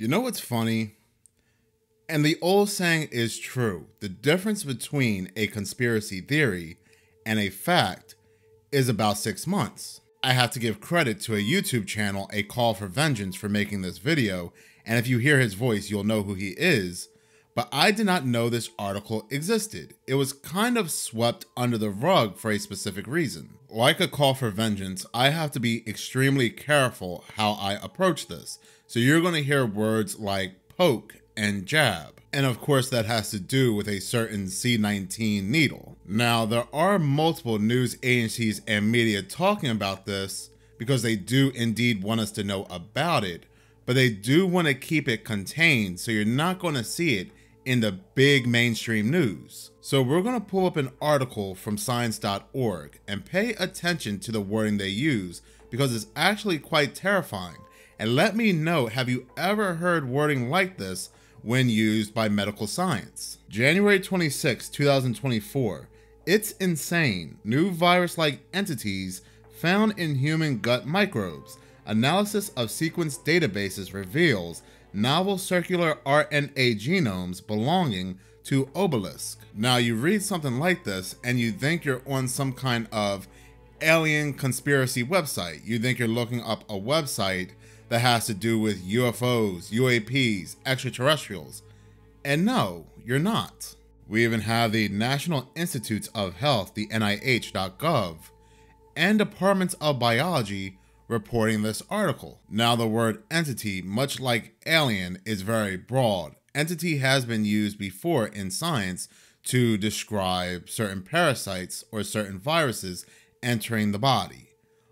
You know what's funny? And the old saying is true. The difference between a conspiracy theory and a fact is about 6 months. I have to give credit to a YouTube channel, A Call for Vengeance, for making this video, and if you hear his voice, you'll know who he is, but I did not know this article existed. It was kind of swept under the rug for a specific reason. Like A Call for Vengeance, I have to be extremely careful how I approach this, so you're going to hear words like poke and jab. And of course that has to do with a certain C19 needle. Now there are multiple news agencies and media talking about this because they do indeed want us to know about it, but they do want to keep it contained so you're not going to see it in the big mainstream news. So we're going to pull up an article from science.org and pay attention to the wording they use because it's actually quite terrifying. And let me know, have you ever heard wording like this when used by medical science? January 26, 2024, it's insane. New virus-like entities found in human gut microbes. Analysis of sequence databases reveals novel circular RNA genomes belonging to Obelisk. Now you read something like this and you think you're on some kind of alien conspiracy website. You think you're looking up a website that has to do with UFOs, UAPs, extraterrestrials. And no, you're not. We even have the National Institutes of Health, the NIH.gov, and departments of biology reporting this article. Now the word entity, much like alien, is very broad. Entity has been used before in science to describe certain parasites or certain viruses entering the body.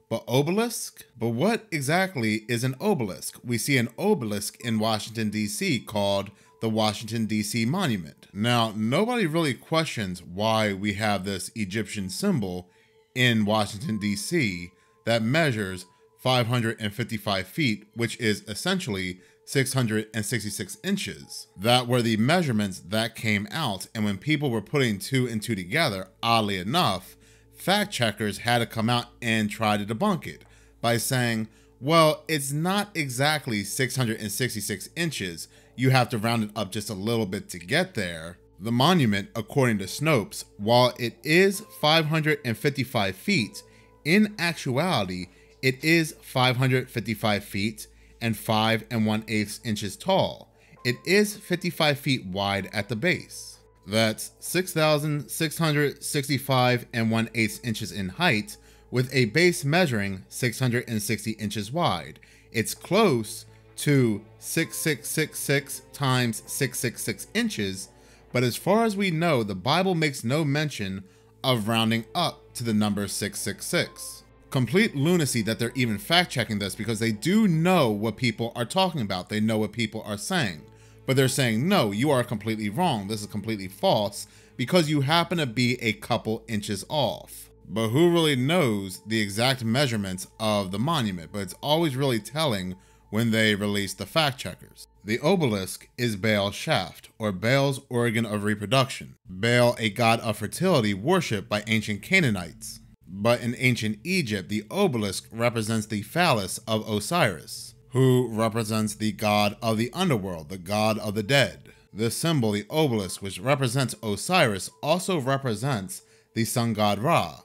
But obelisk? But what exactly is an obelisk? We see an obelisk in Washington, D.C. called the Washington, D.C. Monument. Now, nobody really questions why we have this Egyptian symbol in Washington, D.C. that measures 555 feet, which is essentially 666 inches. That were the measurements that came out, and when people were putting two and two together, oddly enough, fact checkers had to come out and try to debunk it by saying, well, it's not exactly 666 inches. You have to round it up just a little bit to get there. The monument, according to Snopes, while it is 555 feet, in actuality, it is 555 feet and 5 1/8 inches tall. It is 55 feet wide at the base. That's 6,665 and 1/8 inches in height, with a base measuring 660 inches wide. It's close to 6666 times 666 inches, but as far as we know, the Bible makes no mention of rounding up to the number 666. Complete lunacy that they're even fact-checking this because they do know what people are talking about. They know what people are saying. But they're saying, no, you are completely wrong. This is completely false because you happen to be a couple inches off. But who really knows the exact measurements of the monument? But it's always really telling when they release the fact checkers. The obelisk is Baal's shaft, or Baal's organ of reproduction. Baal, a god of fertility worshipped by ancient Canaanites. But in ancient Egypt, the obelisk represents the phallus of Osiris, who represents the god of the underworld, the god of the dead. This symbol, the obelisk, which represents Osiris, also represents the sun god Ra.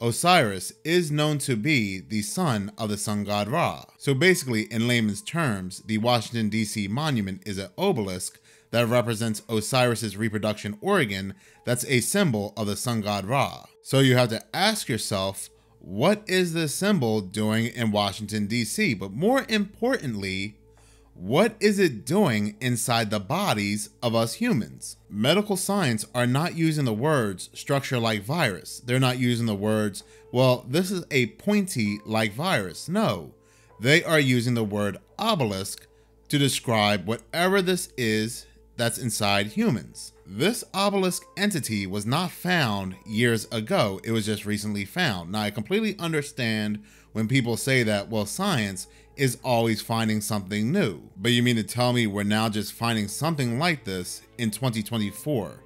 Osiris is known to be the son of the sun god Ra. So basically, in layman's terms, the Washington, D.C. monument is an obelisk that represents Osiris's reproduction organ that's a symbol of the sun god Ra. So you have to ask yourself, what is this symbol doing in Washington, D.C.? But more importantly, what is it doing inside the bodies of us humans? Medical science are not using the words structure like virus. They're not using the words, well, this is a pointy like virus. No, they are using the word obelisk to describe whatever this is that's inside humans. This obelisk entity was not found years ago. It was just recently found. Now I completely understand when people say that, well, science is always finding something new. But you mean to tell me we're now just finding something like this in 2024?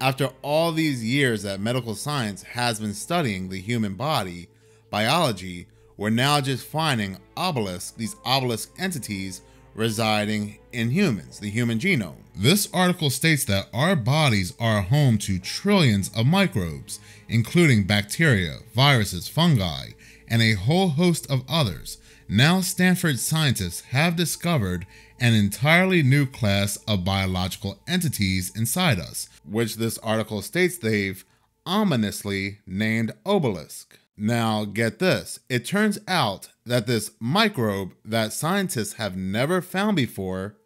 After all these years that medical science has been studying the human body, biology, we're now just finding obelisks, these obelisk entities residing in humans, the human genome. This article states that our bodies are home to trillions of microbes, including bacteria, viruses, fungi, and a whole host of others. Now Stanford scientists have discovered an entirely new class of biological entities inside us, which this article states they've ominously named Obelisk. Now, get this, it turns out that this microbe that scientists have never found before,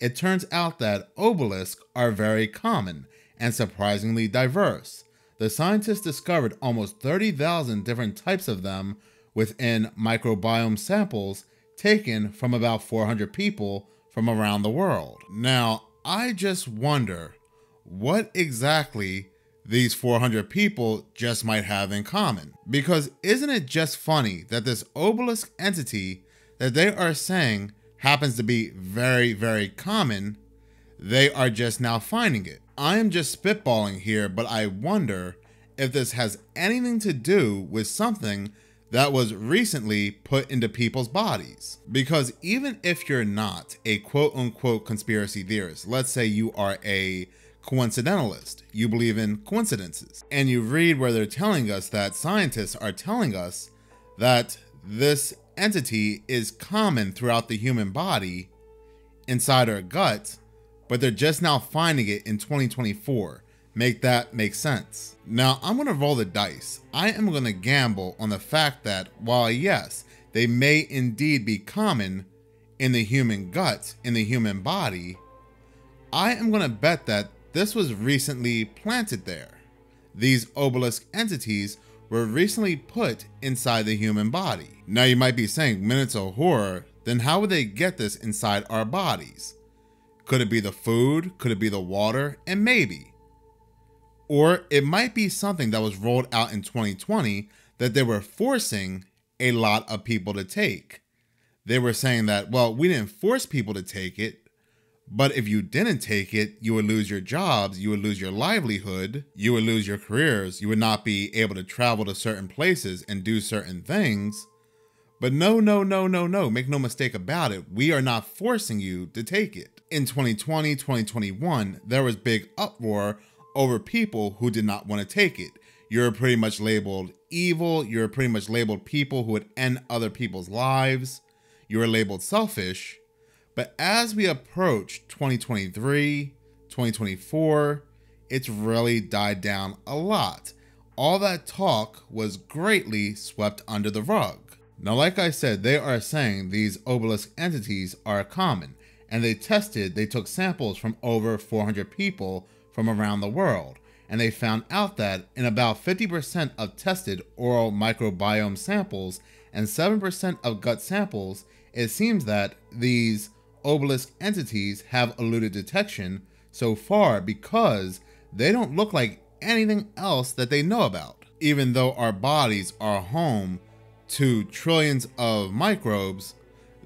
it turns out that obelisks are very common and surprisingly diverse. The scientists discovered almost 30,000 different types of them within microbiome samples taken from about 400 people from around the world. Now, I just wonder what exactly these 400 people just might have in common. Because isn't it just funny that this obelisk entity that they are saying happens to be very, very common, they are just now finding it. I am just spitballing here, but I wonder if this has anything to do with something that was recently put into people's bodies. Because even if you're not a quote unquote conspiracy theorist, let's say you are a coincidentalist, you believe in coincidences, and you read where they're telling us that scientists are telling us that this entity is common throughout the human body inside our gut, but they're just now finding it in 2024. Make that make sense. Now I'm gonna roll the dice. I am gonna gamble on the fact that while yes, they may indeed be common in the human gut, in the human body, I am gonna bet that this was recently planted there. These obelisk entities were recently put inside the human body. Now you might be saying, Minutes of Horror, then how would they get this inside our bodies? Could it be the food? Could it be the water? And maybe. Or it might be something that was rolled out in 2020 that they were forcing a lot of people to take. They were saying that, well, we didn't force people to take it, but if you didn't take it, you would lose your jobs, you would lose your livelihood, you would lose your careers, you would not be able to travel to certain places and do certain things. But no, no, no, no, no, make no mistake about it, we are not forcing you to take it. In 2020, 2021, there was big uproar over people who did not want to take it. You're pretty much labeled evil, you're pretty much labeled people who would end other people's lives, you were labeled selfish. But as we approach 2023, 2024, it's really died down a lot. All that talk was greatly swept under the rug. Now, like I said, they are saying these obelisk entities are common, and they took samples from over 400 people from around the world, and they found out that in about 50% of tested oral microbiome samples and 7% of gut samples, it seems that these obelisk entities have eluded detection so far because they don't look like anything else that they know about. Even though our bodies are home to trillions of microbes,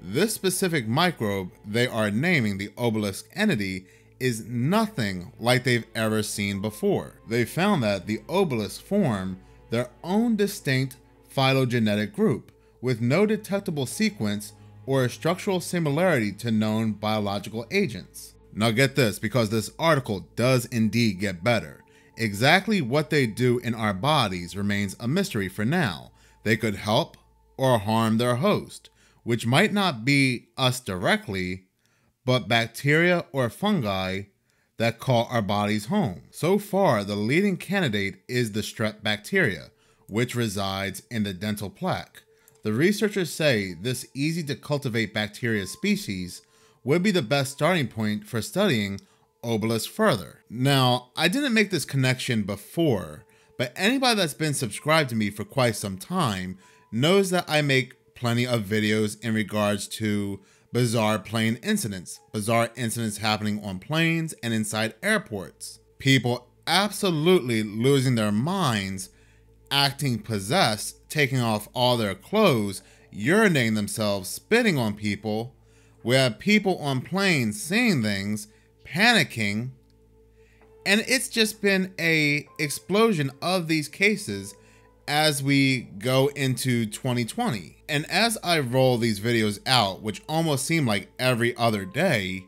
this specific microbe they are naming the obelisk entity is nothing like they've ever seen before. They found that the obelisk form their own distinct phylogenetic group with no detectable sequence or a structural similarity to known biological agents. Now get this, because this article does indeed get better. Exactly what they do in our bodies remains a mystery for now. They could help or harm their host, which might not be us directly, but bacteria or fungi that call our bodies home. So far, the leading candidate is the strep bacteria, which resides in the dental plaque. The researchers say this easy to cultivate bacteria species would be the best starting point for studying obelisk further. Now, I didn't make this connection before, but anybody that's been subscribed to me for quite some time knows that I make plenty of videos in regards to bizarre plane incidents, bizarre incidents happening on planes and inside airports. People absolutely losing their minds, acting possessed, taking off all their clothes, urinating themselves, spitting on people. We have people on planes seeing things, panicking, and it's just been an explosion of these cases as we go into 2020. And as I roll these videos out, which almost seem like every other day,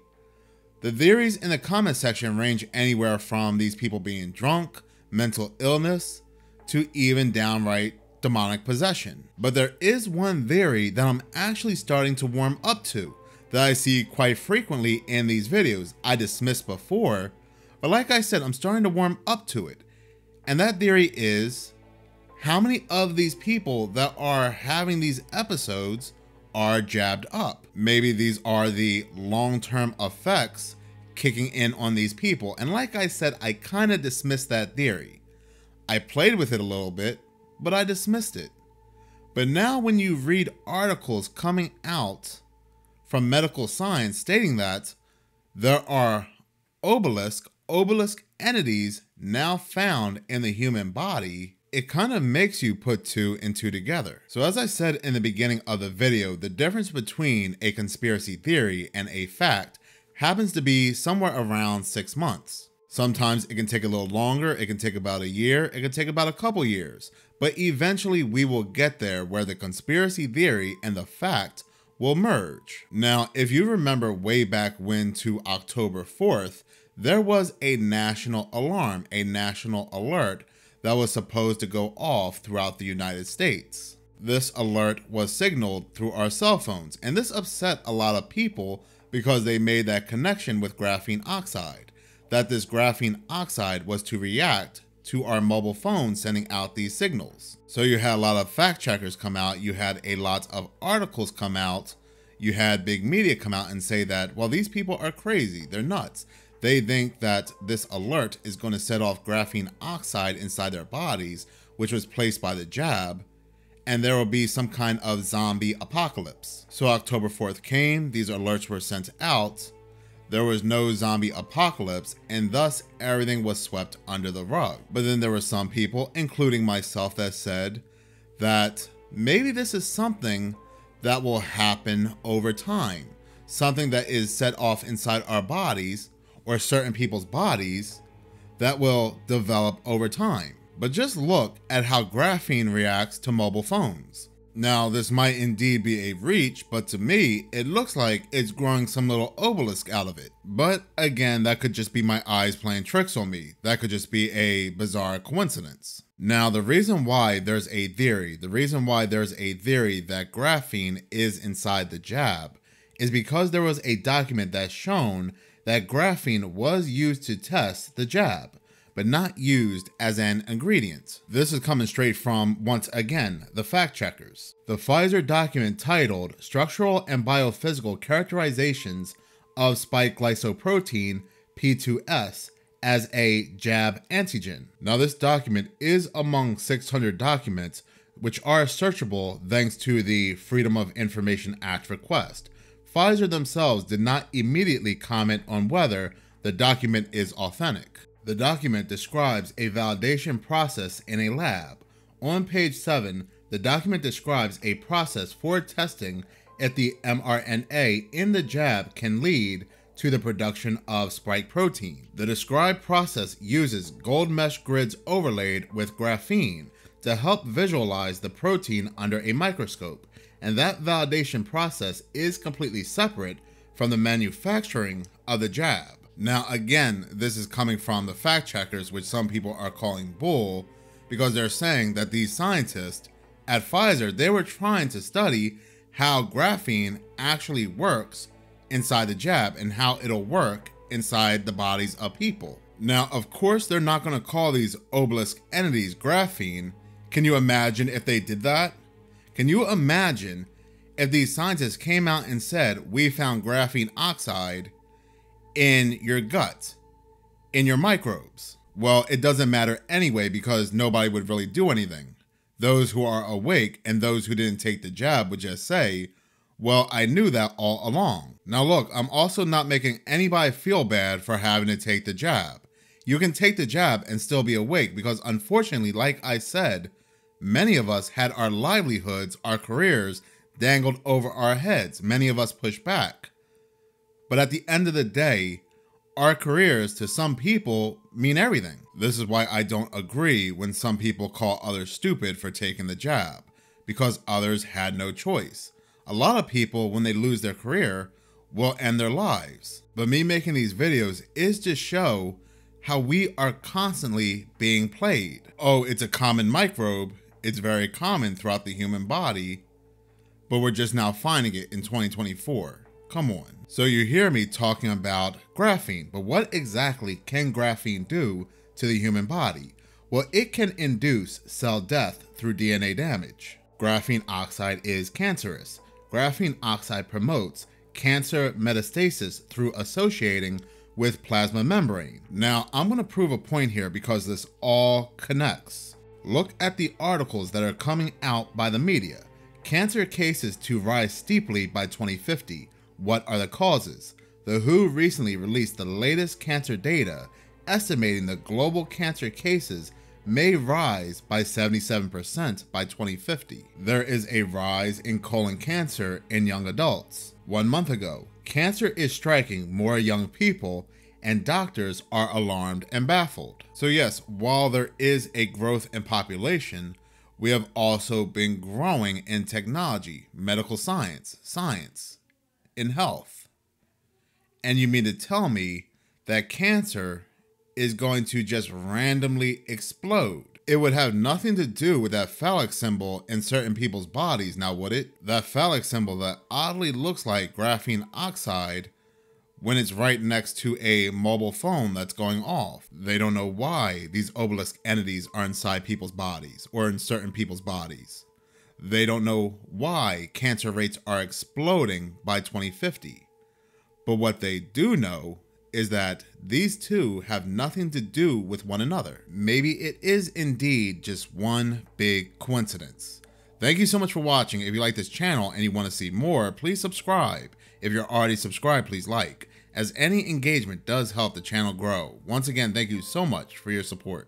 the theories in the comment section range anywhere from these people being drunk, mental illness, to even downright demonic possession. But there is one theory that I'm actually starting to warm up to that I see quite frequently in these videos. I dismissed before, but like I said, I'm starting to warm up to it. And that theory is, how many of these people that are having these episodes are jabbed up? Maybe these are the long-term effects kicking in on these people. And like I said, I kind of dismissed that theory. I played with it a little bit, but I dismissed it. But now when you read articles coming out from medical science stating that there are obelisk entities now found in the human body, it kind of makes you put two and two together. So as I said in the beginning of the video, the difference between a conspiracy theory and a fact happens to be somewhere around 6 months. Sometimes it can take a little longer, it can take about a year, it can take about a couple years, but eventually we will get there where the conspiracy theory and the fact will merge. Now, if you remember way back when to October 4th, there was a national alarm, a national alert that was supposed to go off throughout the United States. This alert was signaled through our cell phones, and this upset a lot of people because they made that connection with graphene oxide, that this graphene oxide was to react to our mobile phones sending out these signals. So you had a lot of fact checkers come out, you had a lot of articles come out, you had big media come out and say that, well, these people are crazy, they're nuts. They think that this alert is going to set off graphene oxide inside their bodies, which was placed by the jab, and there will be some kind of zombie apocalypse. So October 4th came, these alerts were sent out, there was no zombie apocalypse, and thus everything was swept under the rug. But then there were some people, including myself, that said that maybe this is something that will happen over time. Something that is set off inside our bodies or certain people's bodies that will develop over time. But just look at how graphene reacts to mobile phones. Now, this might indeed be a reach, but to me, it looks like it's growing some little obelisk out of it. But again, that could just be my eyes playing tricks on me. That could just be a bizarre coincidence. Now, the reason why there's a theory, that graphene is inside the jab is because there was a document that shown that graphene was used to test the jab, but not used as an ingredient. This is coming straight from, once again, the fact checkers. The Pfizer document titled Structural and Biophysical Characterizations of Spike Glycoprotein P2S as a Jab Antigen. Now this document is among 600 documents which are searchable thanks to the Freedom of Information Act request. Pfizer themselves did not immediately comment on whether the document is authentic. The document describes a validation process in a lab. On page 7, the document describes a process for testing if the mRNA in the jab can lead to the production of spike protein. The described process uses gold mesh grids overlaid with graphene to help visualize the protein under a microscope, and that validation process is completely separate from the manufacturing of the jab. Now again, this is coming from the fact checkers, which some people are calling bull, because they're saying that these scientists at Pfizer, they were trying to study how graphene actually works inside the jab and how it'll work inside the bodies of people. Now, of course, they're not going to call these obelisk entities graphene. Can you imagine if they did that? Can you imagine if these scientists came out and said, we found graphene oxide in your gut, in your microbes? Well, it doesn't matter anyway, because nobody would really do anything. Those who are awake and those who didn't take the jab would just say, well, I knew that all along. Now look, I'm also not making anybody feel bad for having to take the jab. You can take the jab and still be awake, because unfortunately, like I said, many of us had our livelihoods, our careers dangled over our heads. Many of us pushed back. But at the end of the day, Our careers to some people mean everything. This is why I don't agree when some people call others stupid for taking the job, because others had no choice. A lot of people, when they lose their career, will end their lives. But me making these videos is to show how we are constantly being played. Oh, it's a common microbe. It's very common throughout the human body, but we're just now finding it in 2024. Come on. So you hear me talking about graphene, but what exactly can graphene do to the human body? Well, it can induce cell death through DNA damage. Graphene oxide is cancerous. Graphene oxide promotes cancer metastasis through associating with plasma membrane. Now, I'm going to prove a point here because this all connects. Look at the articles that are coming out by the media. Cancer cases to rise steeply by 2050. What are the causes? The WHO recently released the latest cancer data, estimating the global cancer cases may rise by 77% by 2050. There is a rise in colon cancer in young adults. 1 month ago, cancer is striking more young people, and doctors are alarmed and baffled. So yes, while there is a growth in population, we have also been growing in technology, medical science, in health. And you mean to tell me that cancer is going to just randomly explode? It would have nothing to do with that phallic symbol in certain people's bodies, now would it? That phallic symbol that oddly looks like graphene oxide when it's right next to a mobile phone that's going off. They don't know why these obelisk entities are inside people's bodies or in certain people's bodies. They don't know why cancer rates are exploding by 2050. But what they do know is that these two have nothing to do with one another. Maybe it is indeed just one big coincidence. Thank you so much for watching. If you like this channel and you want to see more, please subscribe. If you're already subscribed, please like, as any engagement does help the channel grow. Once again, thank you so much for your support.